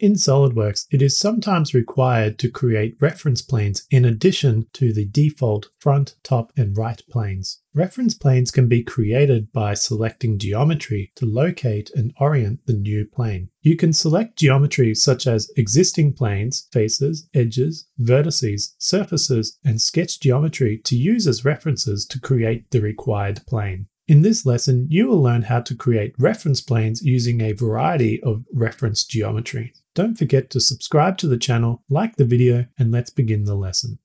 In SolidWorks, it is sometimes required to create reference planes in addition to the default front, top, and right planes. Reference planes can be created by selecting geometry to locate and orient the new plane. You can select geometry such as existing planes, faces, edges, vertices, surfaces, and sketch geometry to use as references to create the required plane. In this lesson, you will learn how to create reference planes using a variety of reference geometry. Don't forget to subscribe to the channel, like the video, and let's begin the lesson.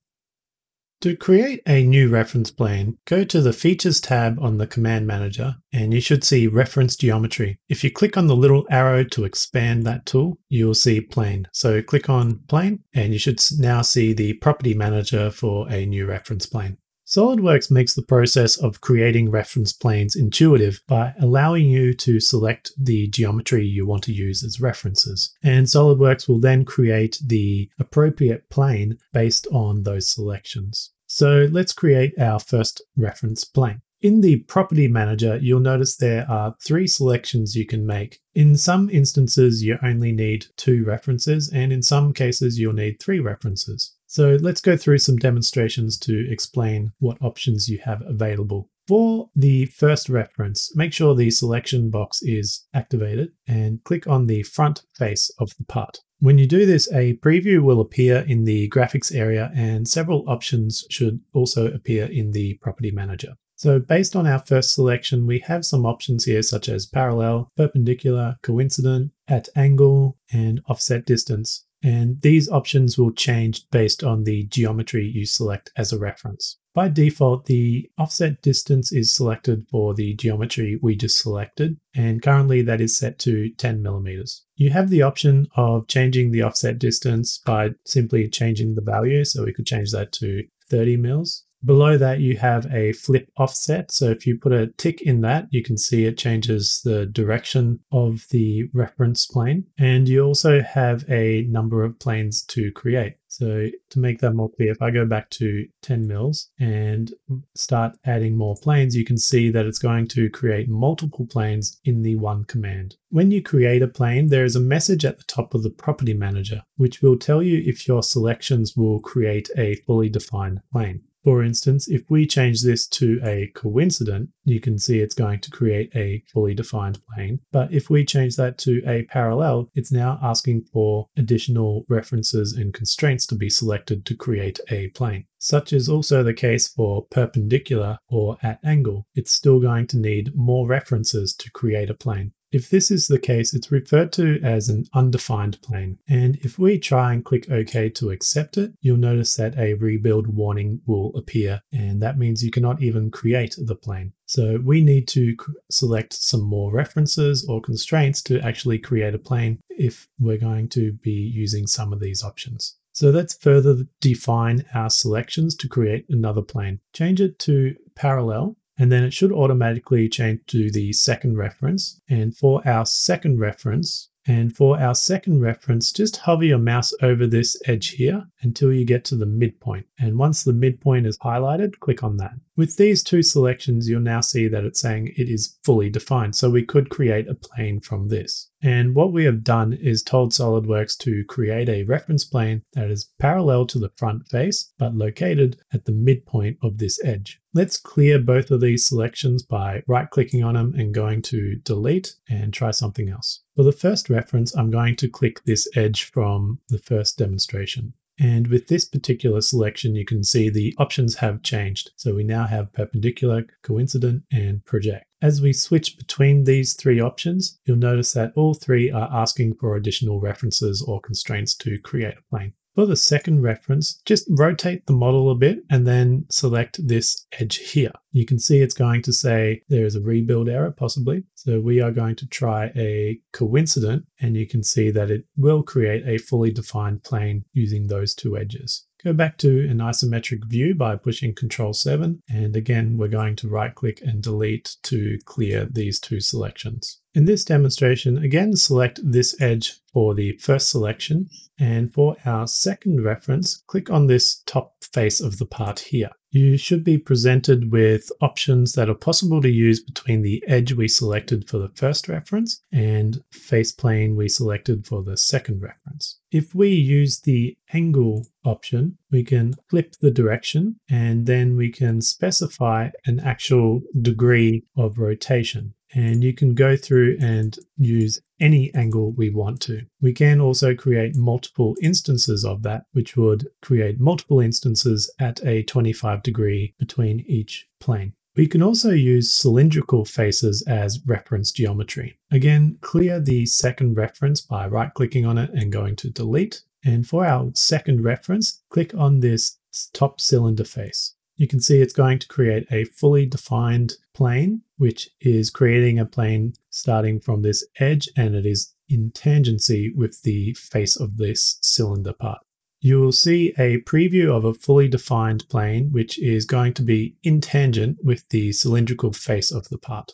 To create a new reference plane, go to the Features tab on the Command Manager, and you should see Reference Geometry. If you click on the little arrow to expand that tool, you'll see Plane. So click on Plane, and you should now see the Property Manager for a new reference plane. SolidWorks makes the process of creating reference planes intuitive by allowing you to select the geometry you want to use as references. And SolidWorks will then create the appropriate plane based on those selections. So let's create our first reference plane. In the Property Manager, you'll notice there are three selections you can make. In some instances, you only need two references, and in some cases, you'll need three references. So let's go through some demonstrations to explain what options you have available. For the first reference, make sure the selection box is activated and click on the front face of the part. When you do this, a preview will appear in the graphics area, and several options should also appear in the Property Manager. So based on our first selection, we have some options here such as parallel, perpendicular, coincident, at angle, and offset distance. And these options will change based on the geometry you select as a reference. By default, the offset distance is selected for the geometry we just selected, and currently that is set to 10 millimeters. You have the option of changing the offset distance by simply changing the value, so we could change that to 30 mils. Below that, you have a flip offset. So if you put a tick in that, you can see it changes the direction of the reference plane. And you also have a number of planes to create. So to make that more clear, if I go back to 10 mils and start adding more planes, you can see that it's going to create multiple planes in the one command. When you create a plane, there is a message at the top of the Property Manager, which will tell you if your selections will create a fully defined plane. For instance, if we change this to a coincident, you can see it's going to create a fully defined plane. But if we change that to a parallel, it's now asking for additional references and constraints to be selected to create a plane. Such is also the case for perpendicular or at angle. It's still going to need more references to create a plane. If this is the case, it's referred to as an undefined plane. And if we try and click OK to accept it, you'll notice that a rebuild warning will appear. And that means you cannot even create the plane. So we need to select some more references or constraints to actually create a plane if we're going to be using some of these options. So let's further define our selections to create another plane. Change it to parallel. And then it should automatically change to the second reference. And for our second reference, just hover your mouse over this edge here until you get to the midpoint. And once the midpoint is highlighted, click on that. With these two selections, you'll now see that it's saying it is fully defined. So we could create a plane from this. And what we have done is told SolidWorks to create a reference plane that is parallel to the front face, but located at the midpoint of this edge. Let's clear both of these selections by right-clicking on them and going to Delete and try something else. For the first reference, I'm going to click this edge from the first demonstration. And with this particular selection, you can see the options have changed. So we now have perpendicular, coincident, and project. As we switch between these three options, you'll notice that all three are asking for additional references or constraints to create a plane. For the second reference, just rotate the model a bit and then select this edge here. You can see it's going to say there is a rebuild error possibly. So we are going to try a coincident, and you can see that it will create a fully defined plane using those two edges. Go back to an isometric view by pushing Ctrl+7. And again, we're going to right click and delete to clear these two selections. In this demonstration, again, select this edge for the first selection. And for our second reference, click on this top face of the part here. You should be presented with options that are possible to use between the edge we selected for the first reference and face plane we selected for the second reference. If we use the angle option, we can flip the direction and then we can specify an actual degree of rotation. And you can go through and use any angle we want to. We can also create multiple instances of that, which would create multiple instances at a 25 degree between each plane. We can also use cylindrical faces as reference geometry. Again, clear the second reference by right-clicking on it and going to delete. And for our second reference, click on this top cylinder face. You can see it's going to create a fully defined plane, which is creating a plane starting from this edge, and it is in tangency with the face of this cylinder part. You will see a preview of a fully defined plane, which is going to be in tangent with the cylindrical face of the part.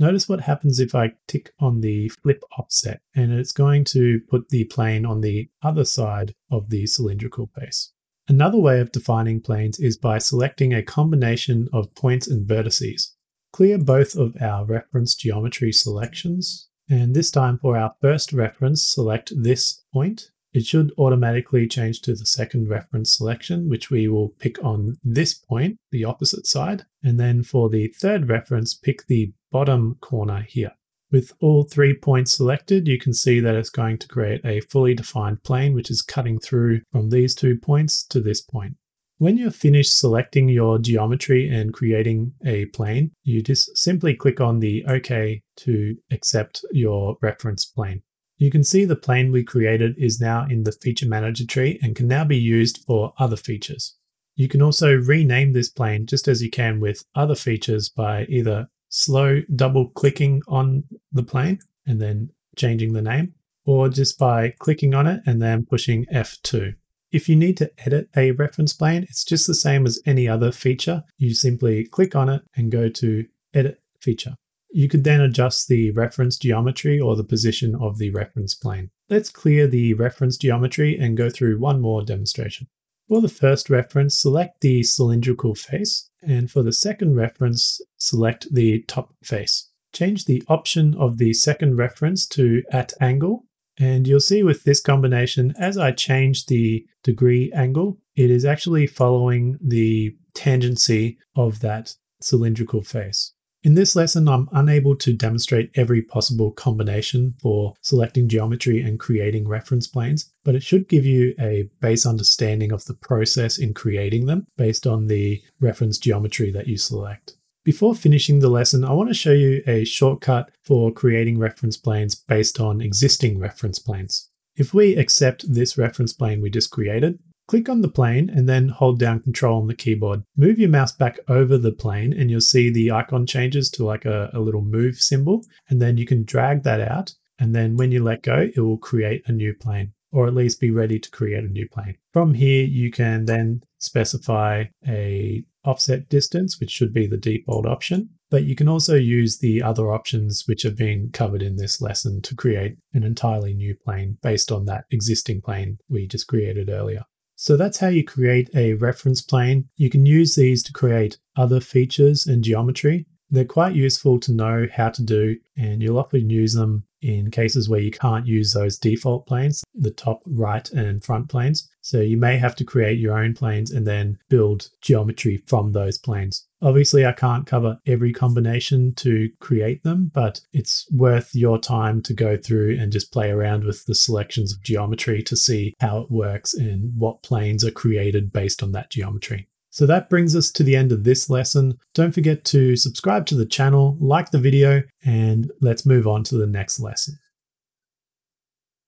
Notice what happens if I tick on the flip offset, and it's going to put the plane on the other side of the cylindrical face. Another way of defining planes is by selecting a combination of points and vertices. Clear both of our reference geometry selections, and this time for our first reference, select this point. It should automatically change to the second reference selection, which we will pick on this point, the opposite side, and then for the third reference, pick the bottom corner here. With all 3 points selected, you can see that it's going to create a fully defined plane, which is cutting through from these 2 points to this point. When you're finished selecting your geometry and creating a plane, you just simply click on the OK to accept your reference plane. You can see the plane we created is now in the feature manager tree and can now be used for other features. You can also rename this plane just as you can with other features by either slow double clicking on the plane and then changing the name, or just by clicking on it and then pushing F2. If you need to edit a reference plane, it's just the same as any other feature. You simply click on it and go to Edit Feature. You could then adjust the reference geometry or the position of the reference plane. Let's clear the reference geometry and go through one more demonstration. For the first reference, select the cylindrical face, and for the second reference, select the top face. Change the option of the second reference to at angle, and you'll see with this combination, as I change the degree angle, it is actually following the tangency of that cylindrical face. In this lesson, I'm unable to demonstrate every possible combination for selecting geometry and creating reference planes, but it should give you a base understanding of the process in creating them based on the reference geometry that you select. Before finishing the lesson, I want to show you a shortcut for creating reference planes based on existing reference planes. If we accept this reference plane we just created, click on the plane and then hold down Control on the keyboard. Move your mouse back over the plane and you'll see the icon changes to like a little move symbol, and then you can drag that out, and then when you let go, it will create a new plane, or at least be ready to create a new plane. From here, you can then specify a offset distance, which should be the default option, but you can also use the other options which have been covered in this lesson to create an entirely new plane based on that existing plane we just created earlier. So that's how you create a reference plane. You can use these to create other features and geometry. They're quite useful to know how to do, and you'll often use them in cases where you can't use those default planes, the top, right, and front planes. So you may have to create your own planes and then build geometry from those planes. Obviously, I can't cover every combination to create them, but it's worth your time to go through and just play around with the selections of geometry to see how it works and what planes are created based on that geometry. So that brings us to the end of this lesson. Don't forget to subscribe to the channel, like the video, and let's move on to the next lesson.